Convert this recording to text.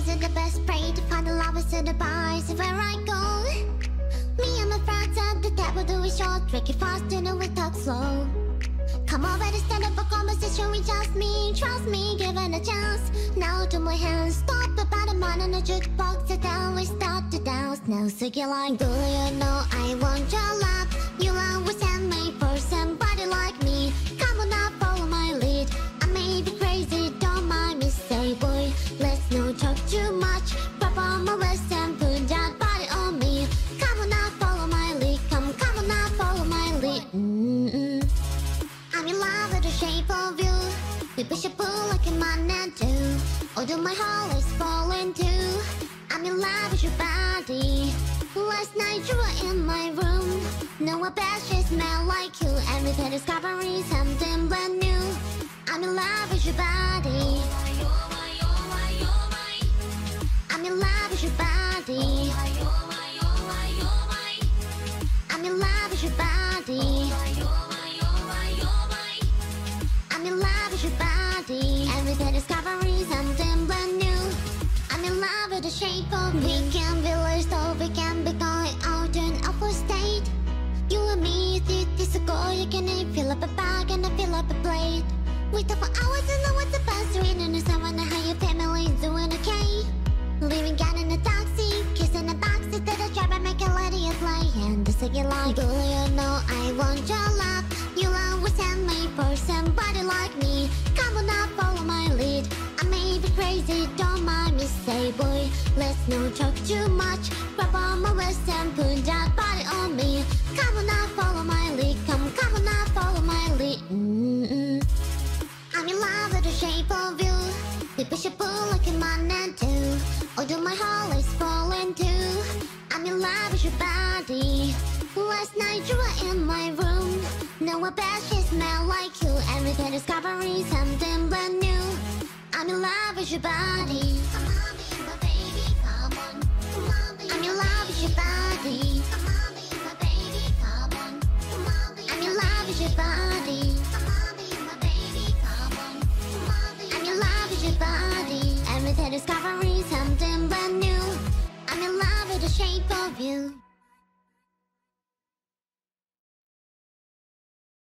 lovers are the best prey to find the lovers at the bars. If I right go, me and my friends at the table do it short, tricky fast, dinner we talk slow. Come over to stand up for conversation with just me. Trust me, given a chance. Now to my hands, stop about a man in a jukebox, and then we start to dance. Now so you're like, do you know I want your love? You always send me for somebody like me. Come on now, follow my lead. I may be crazy, don't mind me, say boy. Let's not talk too much. Pop on my waist and put that body on me. Come on now, follow my lead. Come on now, follow my lead. I'm in love with the shape of you. We push and pull like a magnet do. Although my heart is falling too, I'm in love with your body. Last night you were in my room. No, I bet she smelled like you. Every day discovering something brand new. I'm in love with your body. Oh my, oh my, oh my, oh my. I'm in love with your body. Oh my, oh my, oh my, oh my. I'm in love with your body. Oh my, oh my, oh my, oh my. I'm in love with your body. Every day discovering something brand new. I'm in love with the shape of me. We can be lost or we can be going out in an awful state. You and me, it's a goal you can eat. Fill up a bag and I fill up a plate. We talk for hours and hours about reading. And someone to how your family is doing okay. Leaving out in a taxi, kissing a backseat to the driver, make a lady a play. And they say you like, do you know I want your love? You always send me for somebody like me. Come on now, follow my lead. I may be crazy, don't mind me, say boy. Let's not talk too much. Grab on my waist and put that body on me. Come on now, follow my lead. Come on now, follow my lead. I'm in love with the shape of you. We push and pull like a magnet too. Although my heart is falling too, I'm in love with your body. Last night you were in my room. Now I bet she smelled like you. Every day discovering something brand new. I'm in love with your body. Come on, be my baby, come on. Come on, be I'm in love with your body. Come on, be my baby, come on. Come on, be I'm in love with your body. Come on, be my baby, come on. Come on, be I'm in love with your body. Every day discovering something brand new. I'm in love with the shape of you.